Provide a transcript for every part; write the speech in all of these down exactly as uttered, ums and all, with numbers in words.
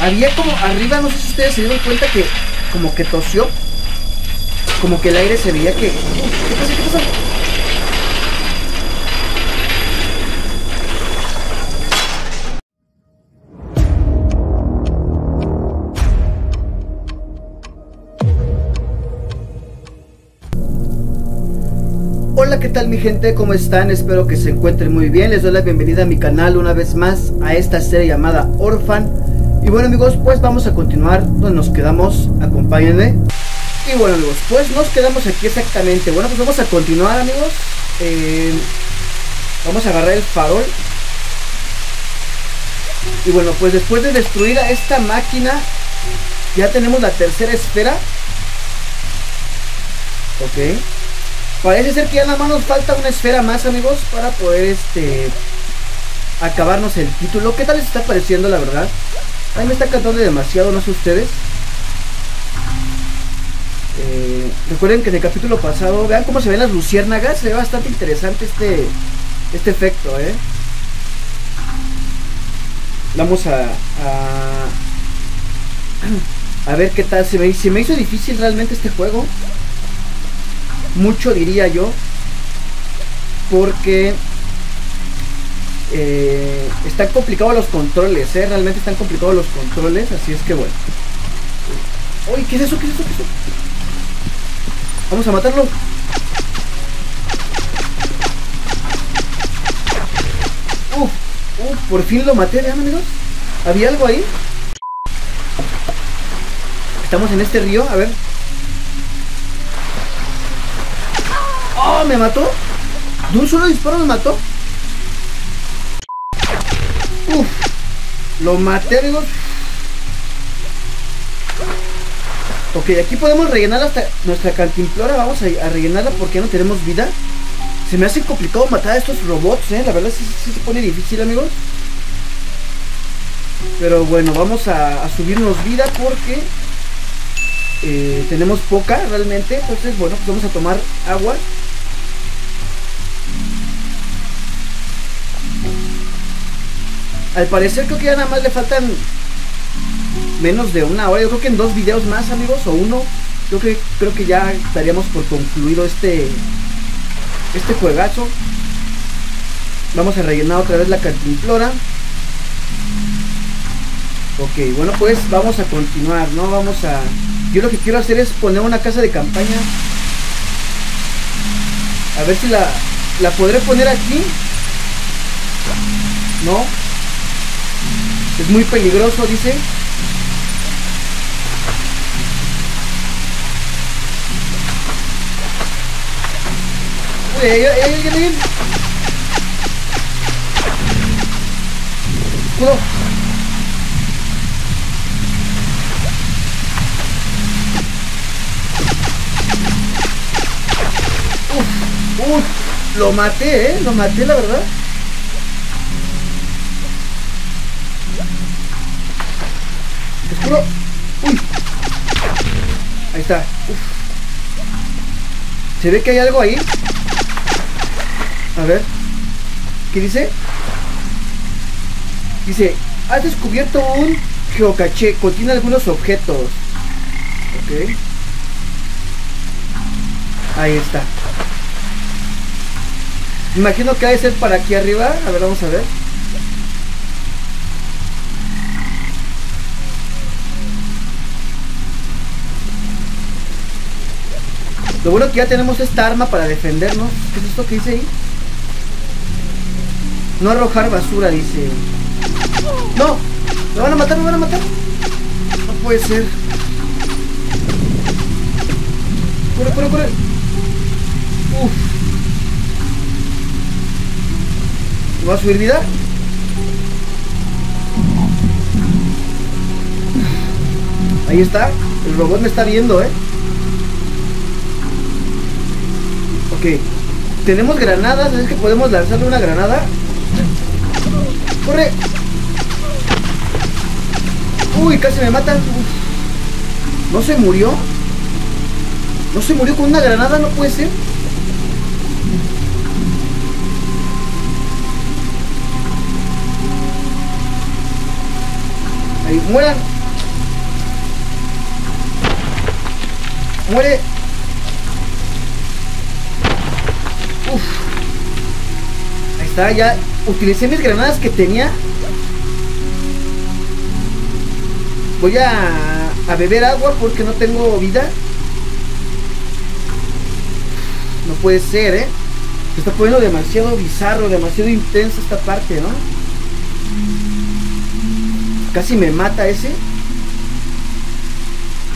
había como arriba, no sé si ustedes se dieron cuenta que como que tosió, como que el aire se veía que... ¿Qué pasa? ¿Qué pasa? Hola, ¿qué tal mi gente? ¿Cómo están? Espero que se encuentren muy bien. Les doy la bienvenida a mi canal una vez más, a esta serie llamada Orphan. Y bueno amigos, pues vamos a continuar donde nos quedamos, acompáñenme. Y bueno amigos, pues nos quedamos aquí exactamente. Bueno, pues vamos a continuar amigos. eh, Vamos a agarrar el farol. Y bueno, pues después de destruir a esta máquina, ya tenemos la tercera esfera. Ok, parece ser que ya nada más nos falta una esfera más amigos, para poder este acabarnos el título. ¿Qué tal les está pareciendo la verdad? A mí me está cantando demasiado, no sé ustedes. eh, Recuerden que en el capítulo pasado, vean cómo se ven las luciérnagas. Se ve bastante interesante este este efecto, eh Vamos a A, a ver qué tal. Se me, se me hizo difícil realmente este juego, mucho diría yo, porque eh, están complicados los controles, eh, realmente están complicados los controles, así es que bueno. Uy, ¿qué es eso? ¿Qué es eso? ¿Qué es eso? Vamos a matarlo. Uf, uf, por fin lo maté, vean amigos. ¿Había algo ahí? Estamos en este río, a ver. Oh, me mató. De un solo disparo me mató. Uf, lo maté amigos. Ok, aquí podemos rellenar hasta nuestra cantimplora. Vamos a, a rellenarla porque ya no tenemos vida. Se me hace complicado matar a estos robots, eh. La verdad sí, sí se pone difícil amigos. Pero bueno, vamos a, a subirnos vida porque eh, tenemos poca realmente. Entonces bueno, pues vamos a tomar agua. Al parecer creo que ya nada más le faltan menos de una hora. Yo creo que en dos videos más amigos, o uno, yo creo, creo que ya estaríamos por concluido este este juegazo. Vamos a rellenar otra vez la cantimplora. Ok, bueno pues vamos a continuar, ¿no? Vamos a... Yo lo que quiero hacer es poner una casa de campaña. A ver si la, la podré poner aquí. No, es muy peligroso, dice. Uy, ahí, ahí, ahí. Escudo. Uf, uf, lo maté, eh, lo maté la verdad. Escudo. Uy. Ahí está. Uf. Se ve que hay algo ahí. A ver. ¿Qué dice? Dice, has descubierto un geocaché, contiene algunos objetos. Ok. Ahí está. Imagino que ha de ser para aquí arriba. A ver, vamos a ver. Lo bueno que ya tenemos esta arma para defendernos. ¿Qué es esto que dice ahí? No arrojar basura, dice. ¡No! ¡Me van a matar, me van a matar! No puede ser. ¡Corre, corre, corre! ¡Uf! ¿Me va a subir vida? Ahí está. El robot me está viendo, ¿eh? Ok, tenemos granadas, es que podemos lanzarle una granada. ¡Corre! Uy, casi me matan. Uf. ¿No se murió? ¿No se murió con una granada? No puede ser. Ahí, mueran. Muere. Uf. Ahí está, ya utilicé mis granadas que tenía. Voy a, a beber agua porque no tengo vida. No puede ser, ¿eh? Se está poniendo demasiado bizarro, demasiado intenso esta parte, ¿no? Casi me mata ese.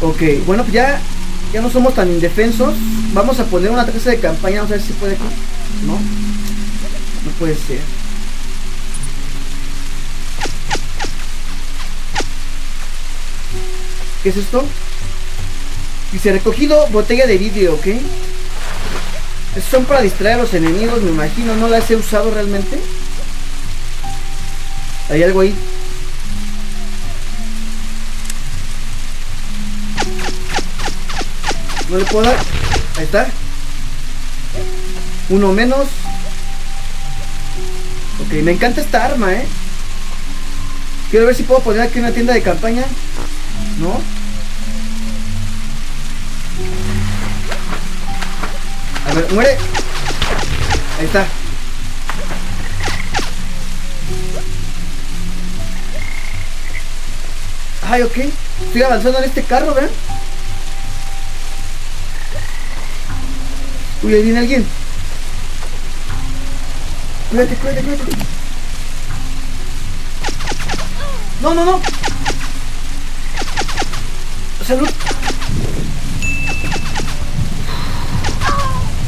Ok, bueno, pues ya, ya no somos tan indefensos. Vamos a poner una traza de campaña, vamos a ver si puede... No, no puede ser. ¿Qué es esto? Dice recogido botella de vidrio, ¿ok? Son para distraer a los enemigos, me imagino. No las he usado realmente. Hay algo ahí. No le puedo dar. Ahí está. Uno menos. Ok, me encanta esta arma, eh. Quiero ver si puedo poner aquí una tienda de campaña. No. A ver, muere. Ahí está. Ay, ok. Estoy avanzando en este carro, ¿verdad? Uy, ahí viene alguien. Cuídate, cuídate, cuídate. No, no, no. Salud.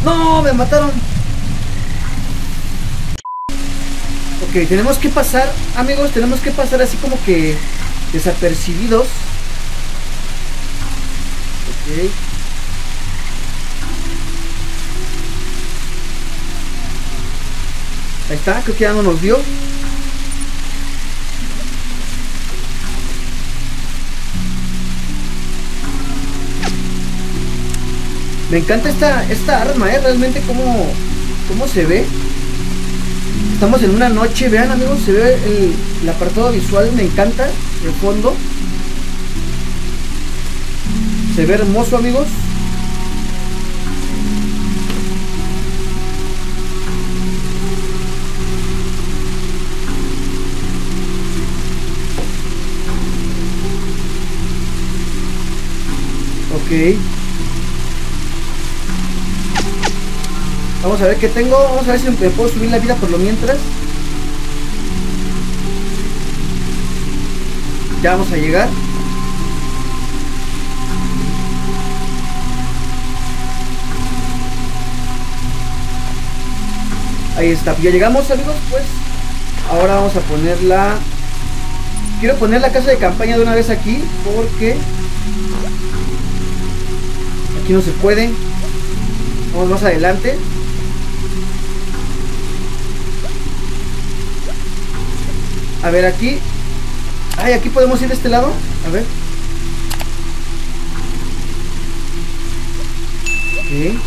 No, me mataron. Ok, tenemos que pasar, amigos, tenemos que pasar así como que desapercibidos. Ok. Ahí está, creo que ya no nos vio. Me encanta esta, esta arma, ¿eh? Realmente cómo, cómo se ve. Estamos en una noche, vean amigos, se ve el, el apartado visual, me encanta, el fondo. Se ve hermoso, amigos. Ok. Vamos a ver qué tengo, vamos a ver si me puedo subir la vida por lo mientras. Ya vamos a llegar. Ahí está, ya llegamos amigos, pues. Ahora vamos a poner la... Quiero poner la casa de campaña de una vez aquí, porque... Aquí no se puede. Vamos más adelante. A ver aquí. Ay, aquí podemos ir de este lado. A ver. Okay.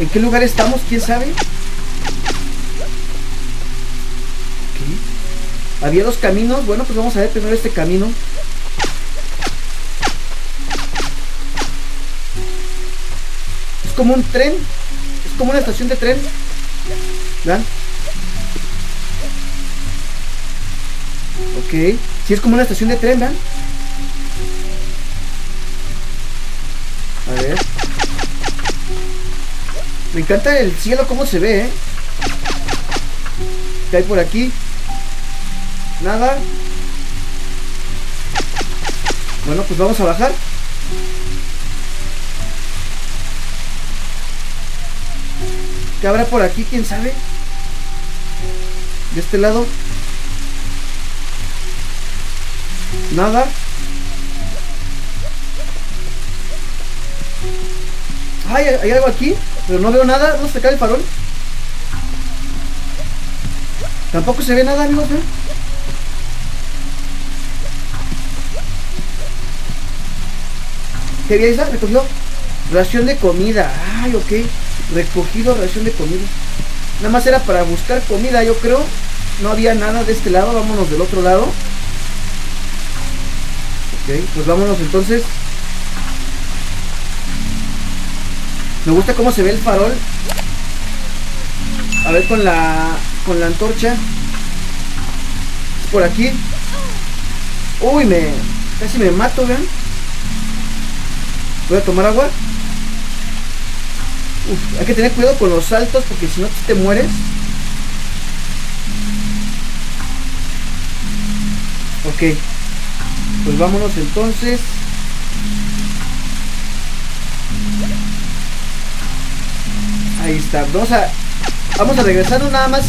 ¿En qué lugar estamos? ¿Quién sabe? Okay. Había dos caminos. Bueno, pues vamos a ver primero este camino. Es como un tren. Es como una estación de tren. ¿Verdad? Ok, si sí, es como una estación de tren, ¿verdad? A ver. Me encanta el cielo, cómo se ve, ¿eh? ¿Qué hay por aquí? Nada. Bueno, pues vamos a bajar. ¿Qué habrá por aquí? ¿Quién sabe? De este lado. Nada. Ay, hay algo aquí, pero no veo nada. Vamos a sacar el farol. Tampoco se ve nada, amigos, ¿eh? ¿Qué había? Isla recogió ración de comida. Ay, ok. Recogido ración de comida. Nada más era para buscar comida, yo creo. no había nada de este lado, vámonos del otro lado. Ok, pues vámonos entonces. Me gusta cómo se ve el farol. A ver con la con la antorcha. Por aquí. Uy, me casi me mato, vean. Voy a tomar agua. Uf, hay que tener cuidado con los saltos porque si no te mueres. Ok, pues vámonos entonces. Ahí está, vamos a, vamos a regresar nada más.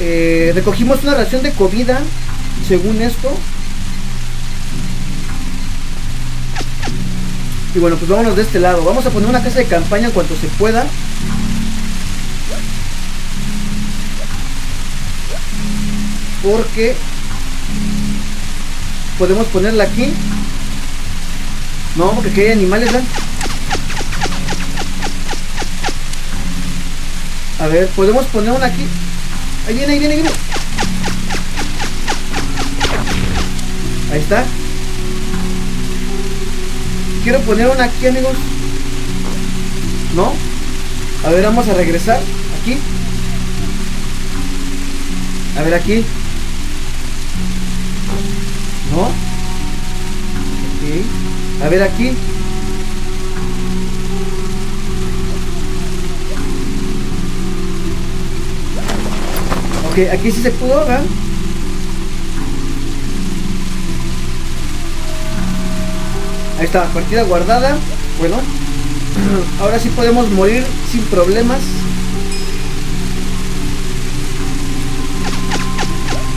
Eh, recogimos una ración de comida, según esto. Y bueno, pues vámonos de este lado. Vamos a poner una casa de campaña en cuanto se pueda. Porque podemos ponerla aquí. No, porque aquí hay animales, ¿verdad? A ver, podemos poner una aquí. Ahí viene, ahí viene, ahí viene. Ahí está. Quiero poner una aquí, amigos. ¿No? A ver, vamos a regresar. Aquí. A ver, aquí. ¿No? Ok. A ver, aquí. Ok, aquí sí se pudo, ¿verdad? Ahí está, partida guardada. Bueno, ahora sí podemos morir sin problemas.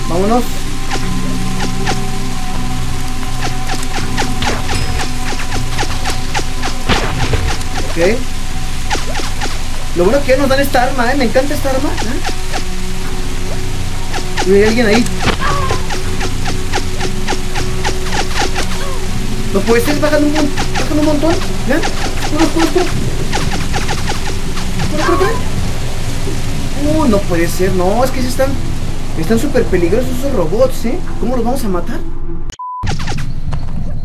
Vámonos. Ok. Lo bueno que ya nos dan esta arma, ¿eh? Me encanta esta arma, ¿eh? Hay alguien ahí. No puede ser, bajan un, mon bajan un montón. ¿Vean? Corre, corre, corre. Corre, corre, corre. Uh, no puede ser. No, es que sí están. Están súper peligrosos esos robots, ¿eh? ¿Cómo los vamos a matar?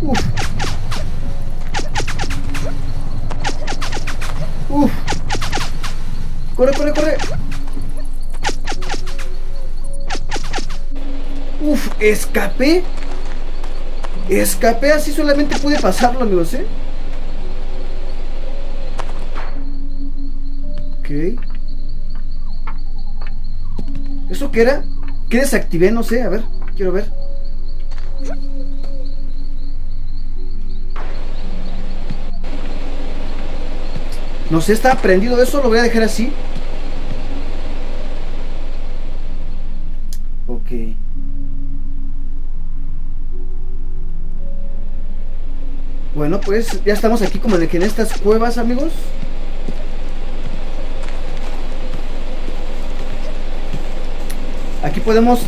Uf. Uf. Corre, corre, corre. Uf, escapé. Escapé, así solamente pude pasarlo, amigos, ¿eh? Ok. ¿Eso qué era? ¿Qué desactivé? No sé, a ver, quiero ver. No sé, está prendido eso, lo voy a dejar así. Ok. Bueno, pues ya estamos aquí como en estas cuevas, amigos. Aquí podemos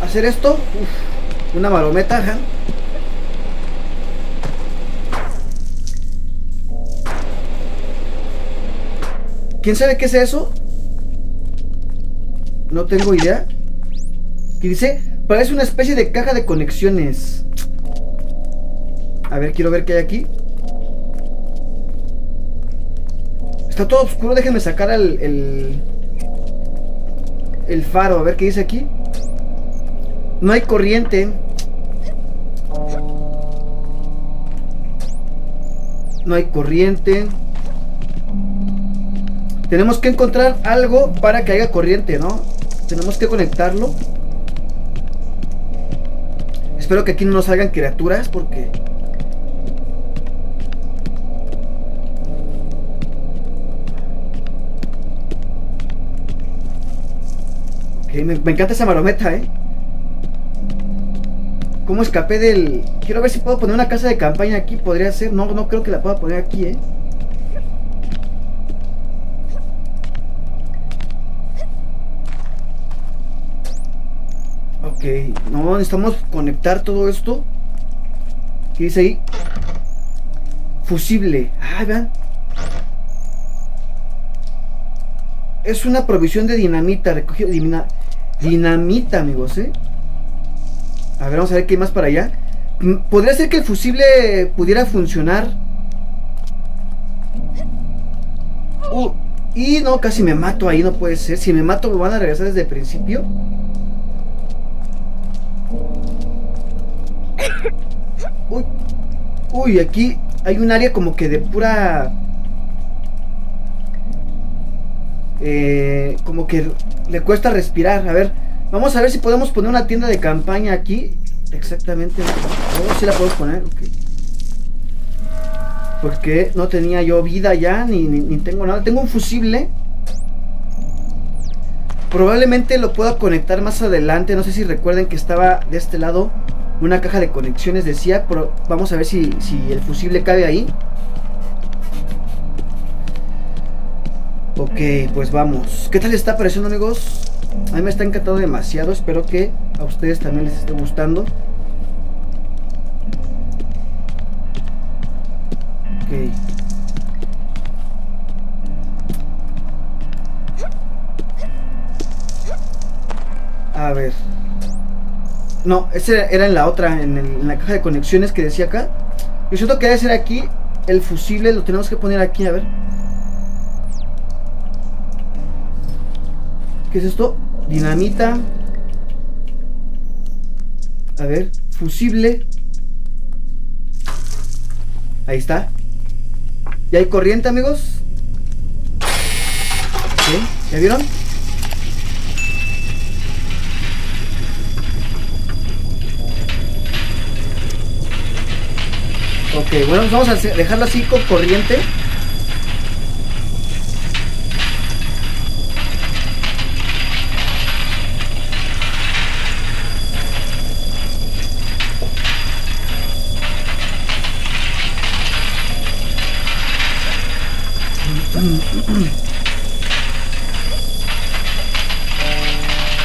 hacer esto. Uf, una marometa, ¿eh? ¿Quién sabe qué es eso? No tengo idea. Y dice, parece una especie de caja de conexiones. A ver, quiero ver qué hay aquí. Está todo oscuro, déjenme sacar el, el... el faro, a ver qué dice aquí. No hay corriente. No hay corriente. Tenemos que encontrar algo para que haya corriente, ¿no? Tenemos que conectarlo. Espero que aquí no nos salgan criaturas porque... Me, me encanta esa marometa, ¿eh? ¿Cómo escapé del...? Quiero ver si puedo poner una casa de campaña aquí. Podría ser... No, no creo que la pueda poner aquí, ¿eh? Ok. No, necesitamos conectar todo esto. ¿Qué dice ahí? Fusible. Ah, vean. Es una provisión de dinamita, recogido, dinamita, dinamita, amigos, ¿eh? A ver, vamos a ver qué hay más para allá. Podría ser que el fusible pudiera funcionar. Uh, y no, casi me mato ahí, no puede ser. Si me mato me van a regresar desde el principio. Uy, uy, aquí hay un área como que de pura... Eh, como que le cuesta respirar. A ver, vamos a ver si podemos poner una tienda de campaña aquí. Exactamente. Oh, sí la puedo poner, okay. Porque no tenía yo vida ya, ni, ni, ni tengo nada. Tengo un fusible. Probablemente lo pueda conectar más adelante. No sé si recuerden que estaba de este lado una caja de conexiones, decía, pero vamos a ver si, si el fusible cabe ahí. Ok, pues vamos. ¿Qué tal les está pareciendo, amigos? A mí me está encantando demasiado. Espero que a ustedes también les esté gustando. Ok. A ver. No, ese era en la otra, en, el, en la caja de conexiones que decía acá. Yo siento que debe ser aquí. El fusible lo tenemos que poner aquí, a ver. ¿Qué es esto? Dinamita. A ver, fusible. Ahí está. ¿Ya hay corriente, amigos? ¿Sí? ¿Ya vieron? Ok, bueno, vamos a dejarlo así con corriente.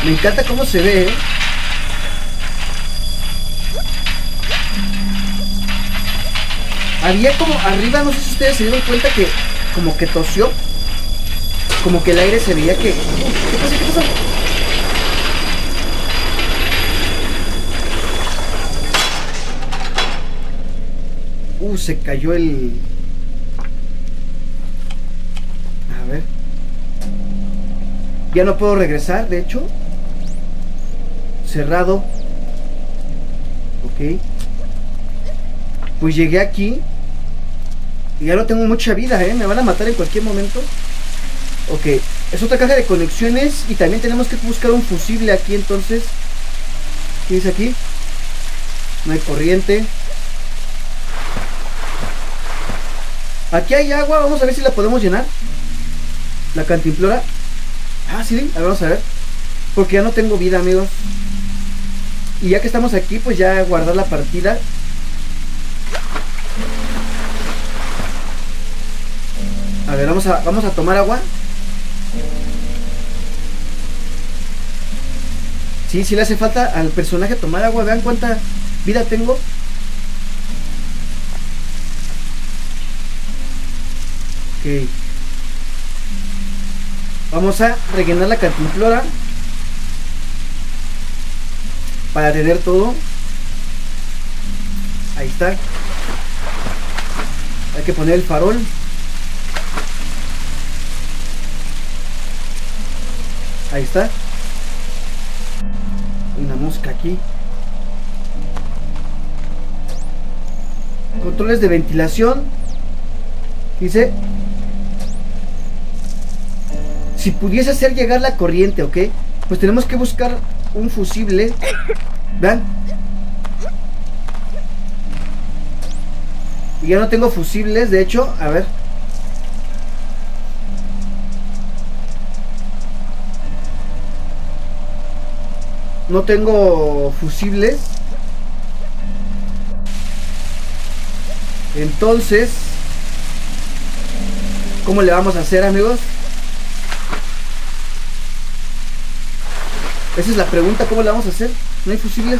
Me encanta cómo se ve, ¿eh? Había como arriba, no sé si ustedes se dieron cuenta que como que tosió. Como que el aire se veía que... ¿Qué pasa? ¿Qué pasa? Uh, se cayó el... A ver. Ya no puedo regresar, de hecho. Cerrado. Ok. Pues llegué aquí. Y ya no tengo mucha vida, ¿eh? Me van a matar en cualquier momento. Ok. Es otra caja de conexiones. Y también tenemos que buscar un fusible aquí, entonces. ¿Qué dice aquí? No hay corriente. Aquí hay agua. Vamos a ver si la podemos llenar. La cantimplora. Ah, sí. A ver, vamos a ver. Porque ya no tengo vida, amigos. Y ya que estamos aquí, pues ya guardar la partida. A ver, vamos a, vamos a tomar agua. Sí, sí le hace falta al personaje tomar agua. Vean cuánta vida tengo. Ok. Vamos a rellenar la cantimplora para tener todo. Ahí está. Hay que poner el farol. Ahí está. Una mosca aquí. Controles de ventilación. Dice: si pudiese hacer llegar la corriente, ok. Pues tenemos que buscar un fusible. ¿Vean? Y ya no tengo fusibles, de hecho. A ver. No tengo fusibles. Entonces, ¿cómo le vamos a hacer, amigos? Esa es la pregunta, ¿cómo le vamos a hacer? No hay fusibles.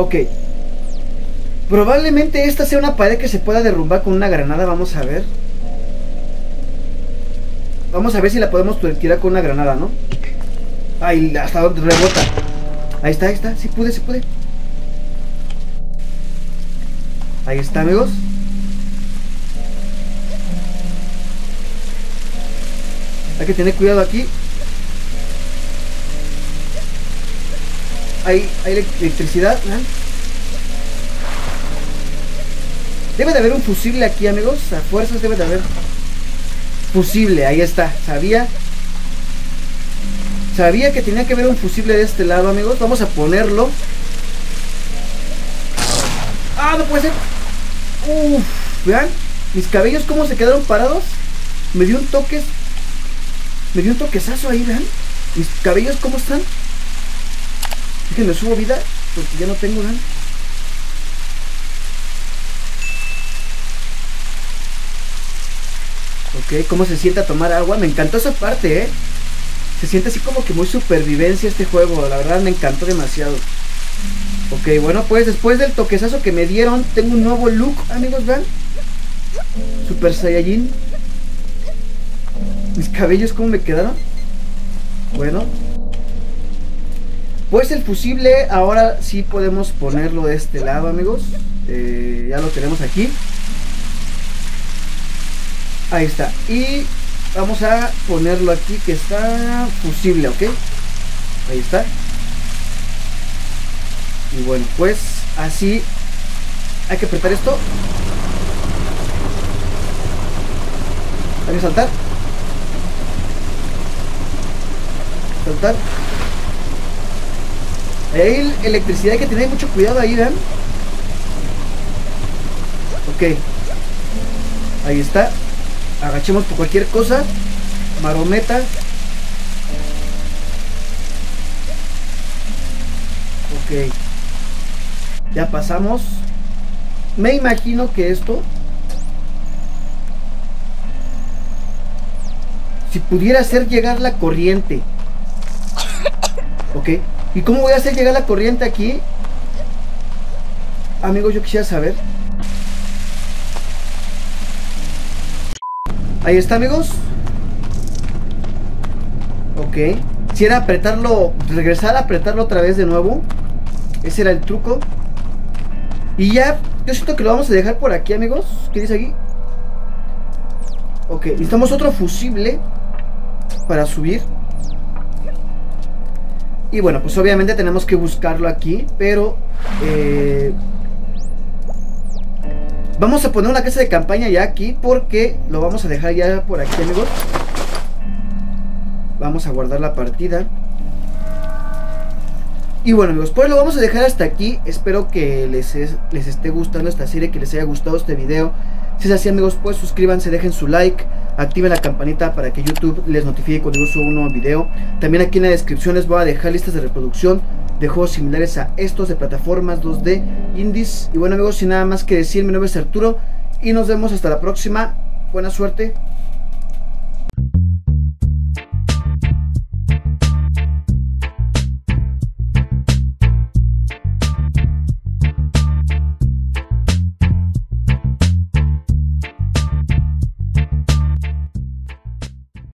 Ok. Probablemente esta sea una pared que se pueda derrumbar con una granada. Vamos a ver. Vamos a ver si la podemos tirar con una granada, ¿no? Ay, hasta donde rebota. Ahí está, ahí está. Sí pude, sí pude. Ahí está, amigos. Hay que tener cuidado aquí. Hay, hay electricidad, ¿eh? Debe de haber un fusible aquí, amigos. A fuerzas debe de haber fusible, ahí está. Sabía Sabía que tenía que haber un fusible de este lado, amigos. Vamos a ponerlo. Ah, no puede ser. Uff, vean mis cabellos cómo se quedaron parados. Me dio un toque. Me dio un toquezazo ahí, vean mis cabellos cómo están. Déjenme subo vida, porque ya no tengo nada. Ok, cómo se siente a tomar agua. Me encantó esa parte, eh. Se siente así como que muy supervivencia este juego. La verdad me encantó demasiado. Ok, bueno, pues después del toquezazo que me dieron, tengo un nuevo look, amigos, vean. Super Saiyajin. Mis cabellos cómo me quedaron. Bueno, pues el fusible ahora sí podemos ponerlo de este lado, amigos. Eh, ya lo tenemos aquí. Ahí está. Y vamos a ponerlo aquí que está fusible, ¿ok? Ahí está. Y bueno, pues así hay que apretar esto. Hay que saltar. Saltar. Hay electricidad, hay que tener mucho cuidado ahí, vean. Ok. Ahí está. Agachemos por cualquier cosa. Marometa. Ok. Ya pasamos. Me imagino que esto, si pudiera hacer llegar la corriente. Ok. ¿Y cómo voy a hacer llegar la corriente aquí? Amigos, yo quisiera saber. Ahí está, amigos. Ok. Si era apretarlo, regresar a apretarlo otra vez de nuevo. Ese era el truco. Y ya, yo siento que lo vamos a dejar por aquí, amigos. ¿Qué dice aquí? Ok, necesitamos otro fusible para subir. Y bueno, pues obviamente tenemos que buscarlo aquí. Pero eh, vamos a poner una casa de campaña ya aquí, porque lo vamos a dejar ya por aquí, amigos. Vamos a guardar la partida. Y bueno, amigos, pues lo vamos a dejar hasta aquí. Espero que les, es, les esté gustando esta serie, que les haya gustado este video. Si es así, amigos, pues suscríbanse, dejen su like, activen la campanita para que YouTube les notifique cuando yo subo un nuevo video. También aquí en la descripción les voy a dejar listas de reproducción de juegos similares a estos, de plataformas dos D, indies. Y bueno, amigos, sin nada más que decir, mi nombre es Arturo y nos vemos hasta la próxima. Buena suerte.